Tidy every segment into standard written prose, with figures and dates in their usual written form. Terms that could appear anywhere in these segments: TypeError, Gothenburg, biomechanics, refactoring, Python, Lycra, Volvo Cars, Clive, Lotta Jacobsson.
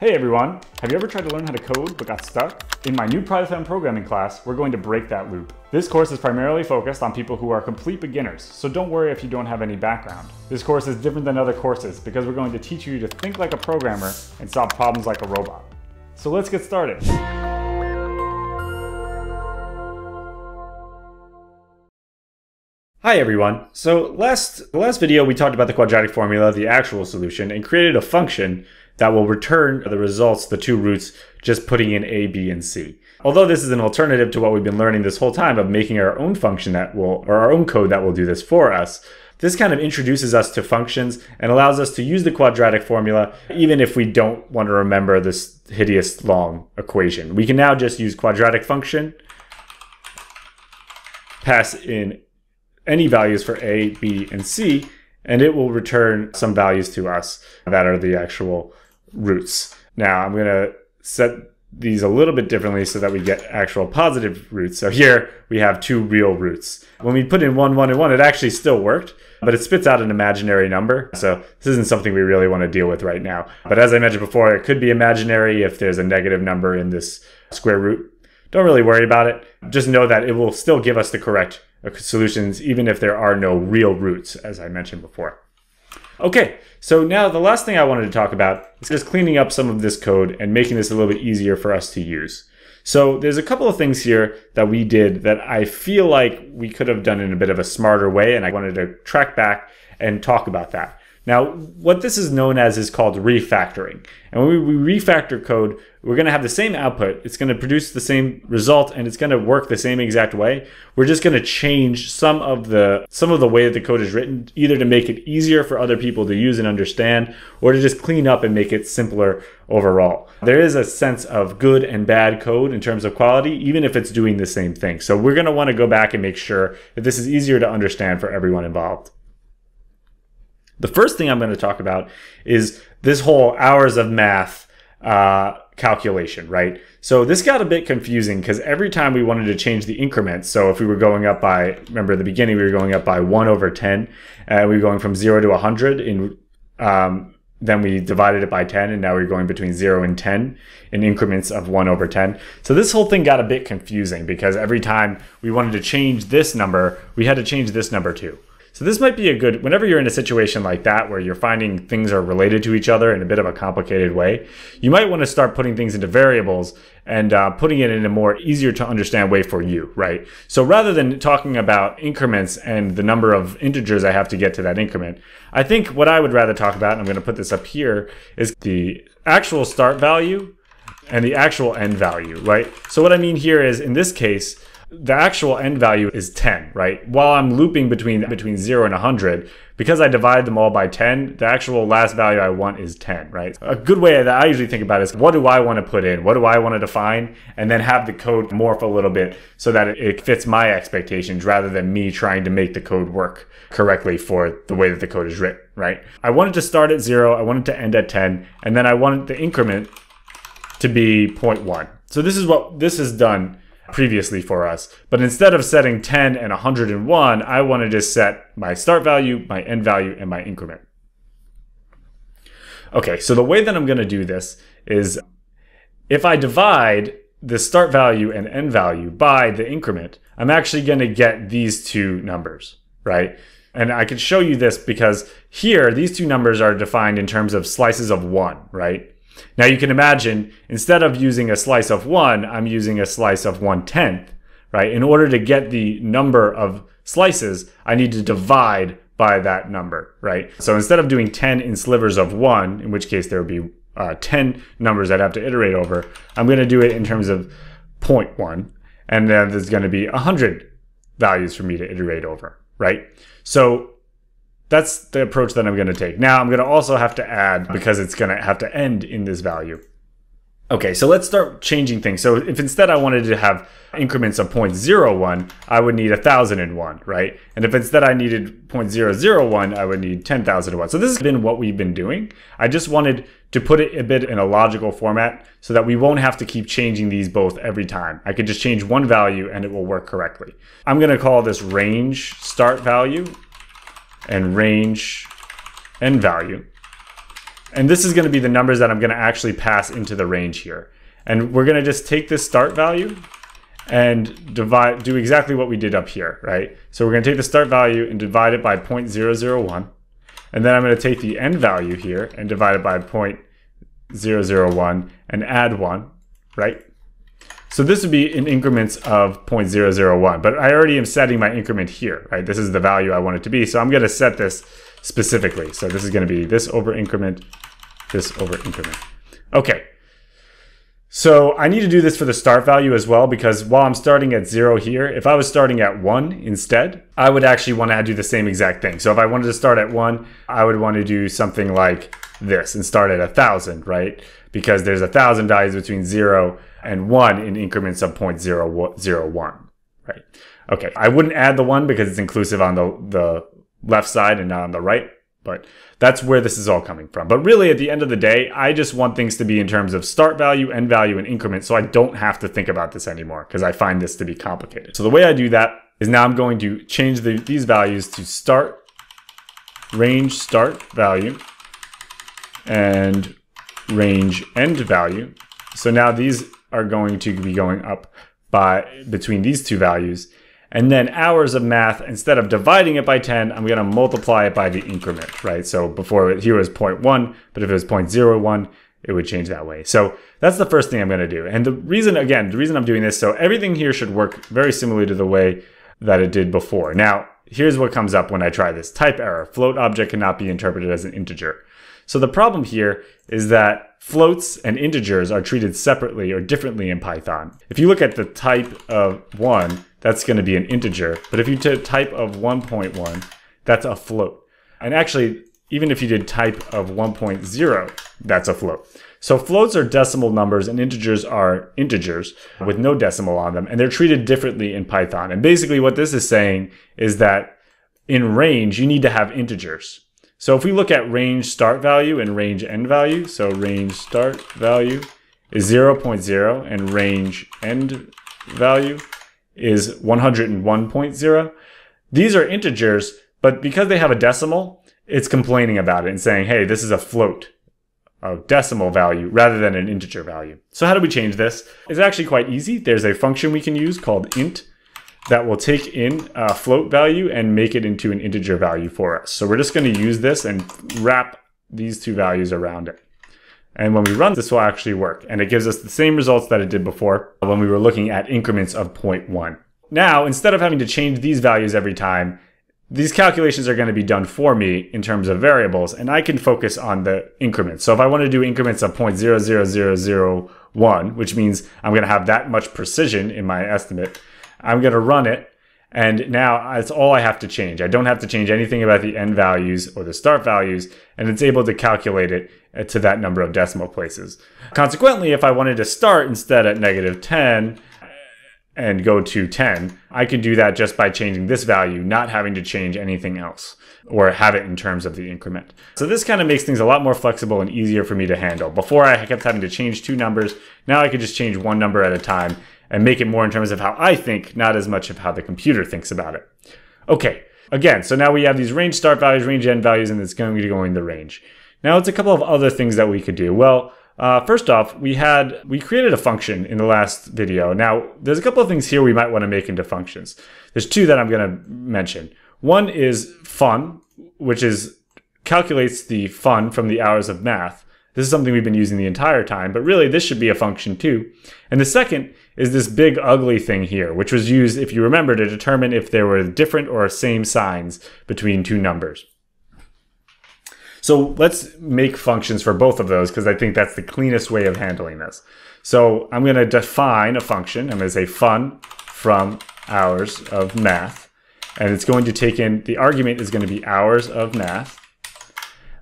Hey everyone, have you ever tried to learn how to code but got stuck? In my new Python programming class, we're going to break that loop. This course is primarily focused on people who are complete beginners, so don't worry if you don't have any background. This course is different than other courses because we're going to teach you to think like a programmer and solve problems like a robot. So let's get started. Hi everyone. So last video we talked about the quadratic formula, the actual solution, and created a function that will return the results, the two roots, just putting in A, B, and C. Although this is an alternative to what we've been learning this whole time of making our own function that will, or our own code that will do this for us, this kind of introduces us to functions and allows us to use the quadratic formula even if we don't want to remember this hideous long equation. We can now just use quadratic function, pass in any values for A, B, and C, and it will return some values to us that are the actual roots. Now I'm going to set these a little bit differently so that we get actual positive roots. So here we have two real roots. When we put in 1, 1, and 1, it actually still worked, but it spits out an imaginary number. So this isn't something we really want to deal with right now. But as I mentioned before, it could be imaginary if there's a negative number in this square root. Don't really worry about it. Just know that it will still give us the correct solutions even if there are no real roots, as I mentioned before. Okay, so now the last thing I wanted to talk about is just cleaning up some of this code and making this a little bit easier for us to use. So there's a couple of things here that we did that I feel like we could have done in a bit of a smarter way, and I wanted to track back and talk about that. Now, what this is known as is called refactoring. And when we refactor code, we're going to have the same output. It's going to produce the same result, and it's going to work the same exact way. We're just going to change some of the way that the code is written, either to make it easier for other people to use and understand, or to just clean up and make it simpler overall. There is a sense of good and bad code in terms of quality, even if it's doing the same thing. So we're going to want to go back and make sure that this is easier to understand for everyone involved. The first thing I'm going to talk about is this whole hours of math calculation, right? So this got a bit confusing because every time we wanted to change the increment, so if we were going up by, remember at the beginning, we were going up by 1 over 10, we were going from 0 to 100, in, then we divided it by 10, and now we're going between 0 and 10 in increments of 1 over 10. So this whole thing got a bit confusing because every time we wanted to change this number, we had to change this number too. So this might be a good, whenever you're in a situation like that where you're finding things are related to each other in a bit of a complicated way, you might want to start putting things into variables and putting it in a more easier to understand way for you, right? So rather than talking about increments and the number of integers I have to get to that increment, I think what I would rather talk about, and I'm going to put this up here, is the actual start value and the actual end value, right? So what I mean here is, in this case, the actual end value is 10, right? While I'm looping between 0 and 100, because I divide them all by 10, the actual last value I want is 10, right? A good way that I usually think about is, what do I want to put in? What do I want to define? And then have the code morph a little bit so that it fits my expectations rather than me trying to make the code work correctly for the way that the code is written, right? I wanted to start at 0, I wanted to end at 10, and then I wanted the increment to be 0.1. So this is what this has done previously for us. But instead of setting 10 and 101, I want to just set my start value, my end value, and my increment. Okay, so the way that I'm going to do this is if I divide the start value and end value by the increment, I'm actually going to get these two numbers, right? And I can show you this because here, these two numbers are defined in terms of slices of 1, right? Now you can imagine, instead of using a slice of 1, I'm using a slice of 1/10, right? In order to get the number of slices, I need to divide by that number, right? So instead of doing 10 in slivers of 1, in which case there would be 10 numbers I'd have to iterate over, I'm going to do it in terms of 0.1, and then there's going to be 100 values for me to iterate over, right? So that's the approach that I'm going to take. Now I'm going to also have to add, because it's going to have to end in this value. Okay, so let's start changing things. So if instead I wanted to have increments of 0.01, I would need 1,001, right? And if instead I needed 0.001, I would need 10,001. So this has been what we've been doing. I just wanted to put it a bit in a logical format so that we won't have to keep changing these both every time. I could just change one value and it will work correctly. I'm going to call this range start value and range end value. And this is going to be the numbers that I'm going to actually pass into the range here. And we're going to just take this start value and divide, do exactly what we did up here, right? So we're going to take the start value and divide it by 0.001. And then I'm going to take the end value here and divide it by 0.001 and add 1, right? So this would be in increments of 0.001, but I already am setting my increment here, right? This is the value I want it to be. So I'm going to set this specifically. So this is going to be this over increment, this over increment. Okay. So I need to do this for the start value as well, because while I'm starting at 0 here, if I was starting at 1 instead, I would actually want to do the same exact thing. So if I wanted to start at 1, I would want to do something like this and start at 1,000, right? Because there's 1,000 values between 0 and 1 in increments of 0.001, right? Okay, I wouldn't add the 1 because it's inclusive on the left side and not on the right. But that's where this is all coming from. But really, at the end of the day, I just want things to be in terms of start value, end value, and increment, so I don't have to think about this anymore because I find this to be complicated. So the way I do that is now I'm going to change these values to start, range start value, and range end value. So now these are going to be going up by between these two values. And then hours of math, instead of dividing it by 10, I'm going to multiply it by the increment, right? So before here was 0.1, but if it was 0.01, it would change that way. So that's the first thing I'm going to do. And the reason, again, the reason I'm doing this, so everything here should work very similarly to the way that it did before. Now, here's what comes up when I try this. Type error. Float object cannot be interpreted as an integer. So the problem here is that floats and integers are treated separately or differently in Python. If you look at the type of 1, that's going to be an integer. But if you did type of 1.1, that's a float. And actually, even if you did type of 1.0, that's a float. So floats are decimal numbers and integers are integers with no decimal on them. And they're treated differently in Python. And basically what this is saying is that in range, you need to have integers. So if we look at range start value and range end value, so range start value is 0.0 and range end value is 101.0. These are integers, but because they have a decimal, it's complaining about it and saying, hey, this is a float of decimal value rather than an integer value. So how do we change this? It's actually quite easy. There's a function we can use called int that will take in a float value and make it into an integer value for us. So we're just going to use this and wrap these two values around it. And when we run, this will actually work. And it gives us the same results that it did before when we were looking at increments of 0.1. Now, instead of having to change these values every time, these calculations are going to be done for me in terms of variables, and I can focus on the increments. So if I want to do increments of 0.00001, which means I'm going to have that much precision in my estimate, I'm going to run it. And now that's all I have to change. I don't have to change anything about the end values or the start values, and it's able to calculate it to that number of decimal places. Consequently, if I wanted to start instead at -10 and go to 10, I could do that just by changing this value, not having to change anything else or have it in terms of the increment. So this kind of makes things a lot more flexible and easier for me to handle. Before I kept having to change two numbers. Now I could just change one number at a time and make it more in terms of how I think, not as much of how the computer thinks about it. Okay, again, so now we have these range start values, range end values, and it's going to go in the range. Now it's a couple of other things that we could do. Well, first off, we created a function in the last video. Now, there's a couple of things here we might want to make into functions. There's two that I'm going to mention. One is fun, which calculates the fun from the hours of math. This is something we've been using the entire time, but really this should be a function too. And the second is this big ugly thing here, which was used, if you remember, to determine if there were different or same signs between two numbers. So let's make functions for both of those because I think that's the cleanest way of handling this. So I'm going to define a function. I'm going to say fun from hours of math, and it's going to take in, the argument is going to be hours of math.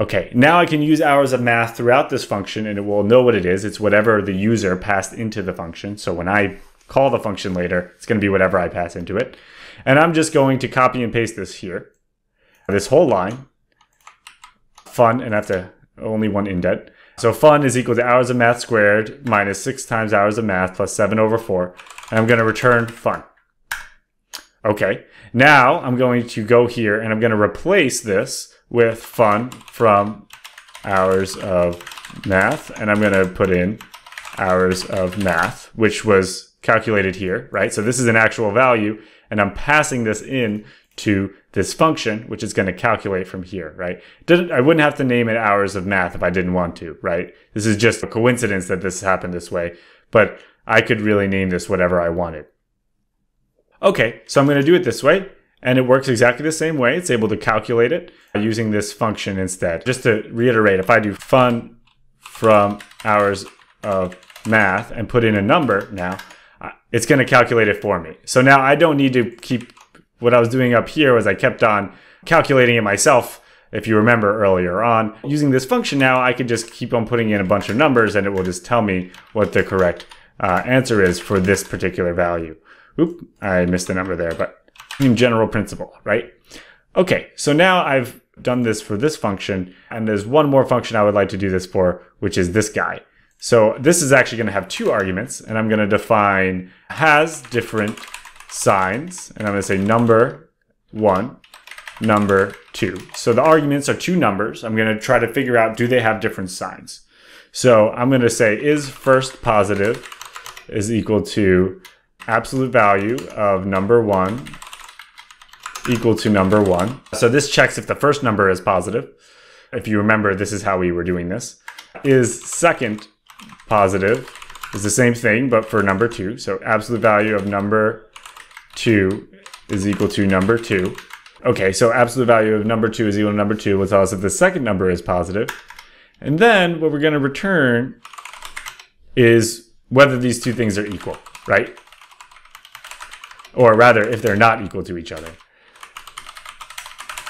Okay, now I can use hours of math throughout this function and it will know what it is. It's whatever the user passed into the function. So when I call the function later, it's going to be whatever I pass into it. And I'm just going to copy and paste this here, this whole line, fun, and I have to only one indent. So fun is equal to hours of math squared minus 6 times hours of math plus 7/4. And I'm going to return fun. Okay, now I'm going to go here and I'm going to replace this with fun from hours of math, and I'm going to put in hours of math, which was calculated here, right? So this is an actual value, and I'm passing this in to this function, which is going to calculate from here, right? I wouldn't have to name it hours of math if I didn't want to, right? This is just a coincidence that this happened this way, but I could really name this whatever I wanted. Okay, so I'm going to do it this way, and it works exactly the same way. It's able to calculate it using this function instead. Just to reiterate, if I do fun from hours of math and put in a number now, it's going to calculate it for me. So now I don't need to keep, what I was doing up here was I kept on calculating it myself, if you remember earlier on. Using this function now, I could just keep on putting in a bunch of numbers and it will just tell me what the correct answer is for this particular value. Oop, I missed the number there, but same general principle, right? Okay, so now I've done this for this function, and there's one more function I would like to do this for, which is this guy. So this is actually going to have two arguments, and I'm going to define has different signs, and I'm going to say number one, number two. So the arguments are two numbers. I'm going to try to figure out, do they have different signs? So I'm going to say is first positive is equal to absolute value of number one equal to number one. So this checks if the first number is positive. If you remember, this is how we were doing this. Is second positive is the same thing, but for number two. So absolute value of number two is equal to number two. Okay, so absolute value of number two is equal to number two will tell us if the second number is positive. And then what we're going to return is whether these two things are equal, right? Or rather, if they're not equal to each other.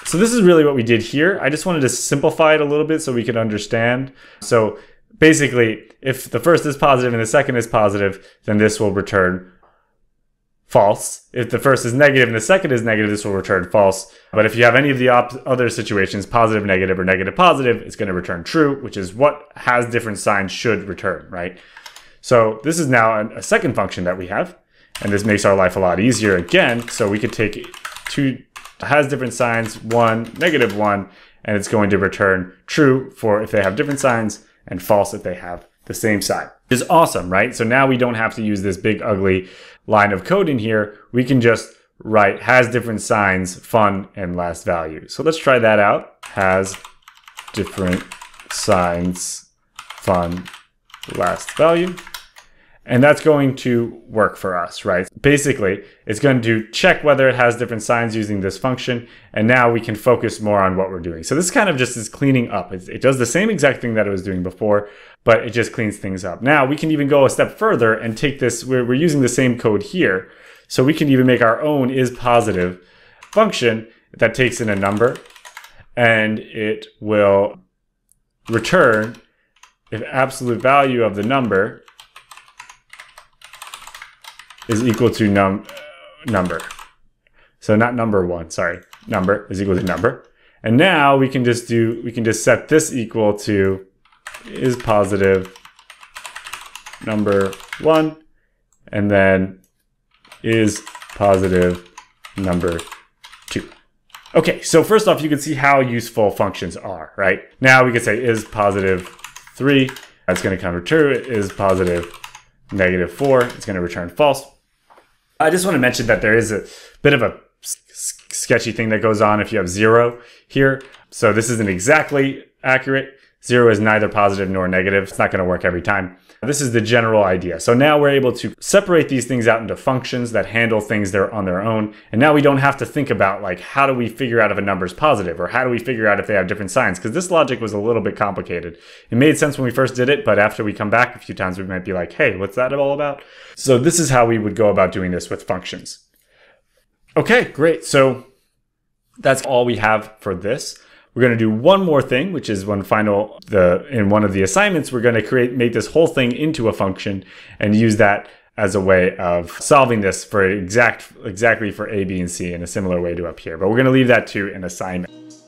So this is really what we did here. I just wanted to simplify it a little bit so we could understand. So basically, if the first is positive and the second is positive, then this will return false. If the first is negative and the second is negative, this will return false. But if you have any of the other situations, positive, negative, or negative, positive, it's going to return true, which is what has different signs should return, right? So this is now a second function that we have. And this makes our life a lot easier again. So we could take two has different signs, one, negative one, and it's going to return true for if they have different signs and false if they have the same sign. It's awesome, right? So now we don't have to use this big ugly line of code in here. We can just write has different signs, fun, and last value. So let's try that out. Has different signs, fun, last value. And that's going to work for us, right? Basically, it's going to check whether it has different signs using this function. And now we can focus more on what we're doing. So this kind of just is cleaning up. It does the same exact thing that it was doing before, but it just cleans things up. Now we can even go a step further and take this, we're using the same code here. So we can even make our own is positive function that takes in a number and it will return if absolute value of the number is equal to number. So not number one, sorry, number is equal to number. And now we can just do, we can just set this equal to is positive number one, and then is positive number two. Okay, so first off, you can see how useful functions are, right? Now we can say is positive three, that's gonna come true, is positive negative four, it's gonna return false. I just want to mention that there is a bit of a sketchy thing that goes on if you have zero here. So this isn't exactly accurate. Zero is neither positive nor negative. It's not going to work every time. This is the general idea. So now we're able to separate these things out into functions that handle things that are on their own. And now we don't have to think about like, how do we figure out if a number is positive or how do we figure out if they have different signs? Because this logic was a little bit complicated. It made sense when we first did it, but after we come back a few times, we might be like, hey, what's that all about? So this is how we would go about doing this with functions. Okay, great. So that's all we have for this. We're going to do one more thing, which is one final, in one of the assignments, we're going to make this whole thing into a function and use that as a way of solving this for exactly for A, B, and C in a similar way to up here. But we're going to leave that to an assignment.